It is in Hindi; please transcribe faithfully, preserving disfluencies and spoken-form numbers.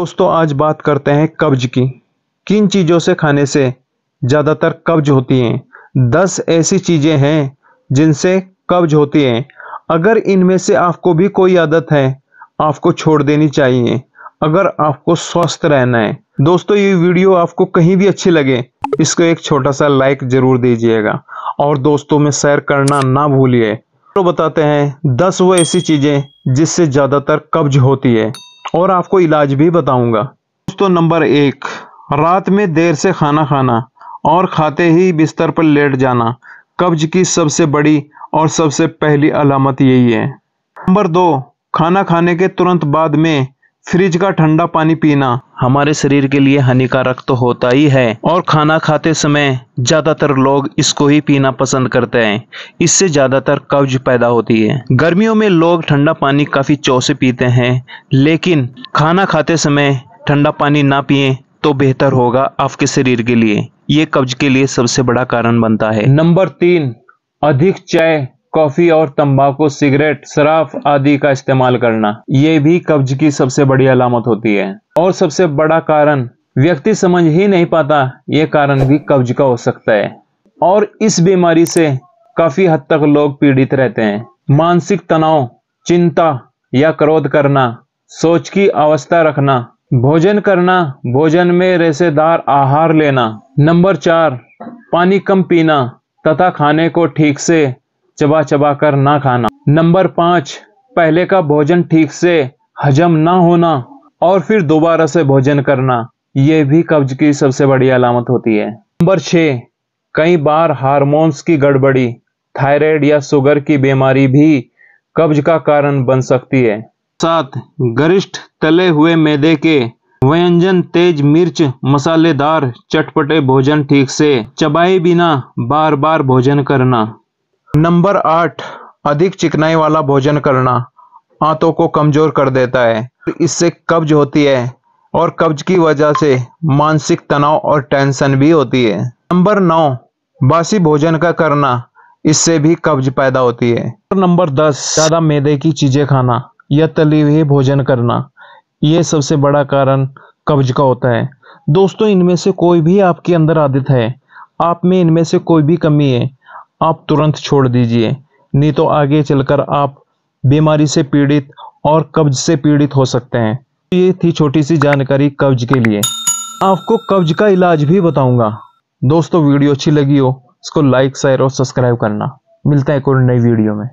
दोस्तों आज बात करते हैं कब्ज की। किन चीज़ों से खाने से ज़्यादातर कब्ज होती हैं? दस ऐसी चीज़ें हैं जिनसे कब्ज होती हैं। अगर इनमें से आपको भी कोई आदत है आपको छोड़ देनी चाहिए अगर आपको स्वस्थ रहना है। दोस्तों ये वीडियो आपको कहीं भी अच्छी लगे इसको एक छोटा सा लाइक ज़रूर दीजिएगा और दोस्तों में शेयर करना ना भूलिए। तो बताते हैं दस वो ऐसी चीज़ें जिससे ज़्यादातर कब्ज होती है और आपको इलाज भी बताऊंगा। दोस्तों नंबर एक, रात में देर से खाना खाना और खाते ही बिस्तर पर लेट जाना कब्ज की सबसे बड़ी और सबसे पहली अलामत यही है। नंबर दो, खाना खाने के तुरंत बाद में फ्रिज का ठंडा पानी पीना हमारे शरीर के लिए हानिकारक तो होता ही है और खाना खाते समय ज़्यादातर लोग इसको ही पीना पसंद करते हैं, इससे ज़्यादातर कब्ज पैदा होती है। गर्मियों में लोग ठंडा पानी काफ़ी चौ से पीते हैं लेकिन खाना खाते समय ठंडा पानी ना पिएं तो बेहतर होगा आपके शरीर के लिए। ये कब्ज के लिए सबसे बड़ा कारण बनता है। नंबर तीन, अधिक चाय, कॉफ़ी और तंबाकू, सिगरेट, शराब आदि का इस्तेमाल करना ये भी कब्ज की सबसे बड़ी अलामत होती है और सबसे बड़ा कारण व्यक्ति समझ ही नहीं पाता। ये कारण भी कब्ज का हो सकता है और इस बीमारी से काफ़ी हद तक लोग पीड़ित रहते हैं। मानसिक तनाव, चिंता या क्रोध करना, सोच की अवस्था रखना, भोजन करना, भोजन में रेशेदार आहार लेना। नंबर चार, पानी कम पीना तथा खाने को ठीक से चबा चबा कर ना खाना। नंबर पाँच, पहले का भोजन ठीक से हजम ना होना और फिर दोबारा से भोजन करना यह भी कब्ज की सबसे बड़ी अलामत होती है। नंबर छः, कई बार हार्मोन्स की गड़बड़ी, थायराइड या शुगर की बीमारी भी कब्ज का कारण बन सकती है। सात, गरिष्ठ तले हुए मैदे के व्यंजन, तेज मिर्च, मसालेदार चटपटे भोजन ठीक से चबाए बिना बार बार भोजन करना। नंबर आठ, अधिक चिकनाई वाला भोजन करना आंतों को कमज़ोर कर देता है, इससे कब्ज होती है और कब्ज की वजह से मानसिक तनाव और टेंशन भी होती है। नंबर नौ, बासी भोजन का करना, इससे भी कब्ज पैदा होती है। नंबर दस, ज़्यादा मैदे की चीज़ें खाना या तली हुई भोजन करना ये सबसे बड़ा कारण कब्ज का होता है। दोस्तों इनमें से कोई भी आपके अंदर आदत है, आप में इनमें से कोई भी कमी है आप तुरंत छोड़ दीजिए, नहीं तो आगे चलकर आप बीमारी से पीड़ित और कब्ज से पीड़ित हो सकते हैं। ये थी छोटी सी जानकारी कब्ज के लिए, आपको कब्ज का इलाज भी बताऊंगा। दोस्तों वीडियो अच्छी लगी हो इसको लाइक, शेयर और सब्सक्राइब करना। मिलते हैं एक और नई वीडियो में।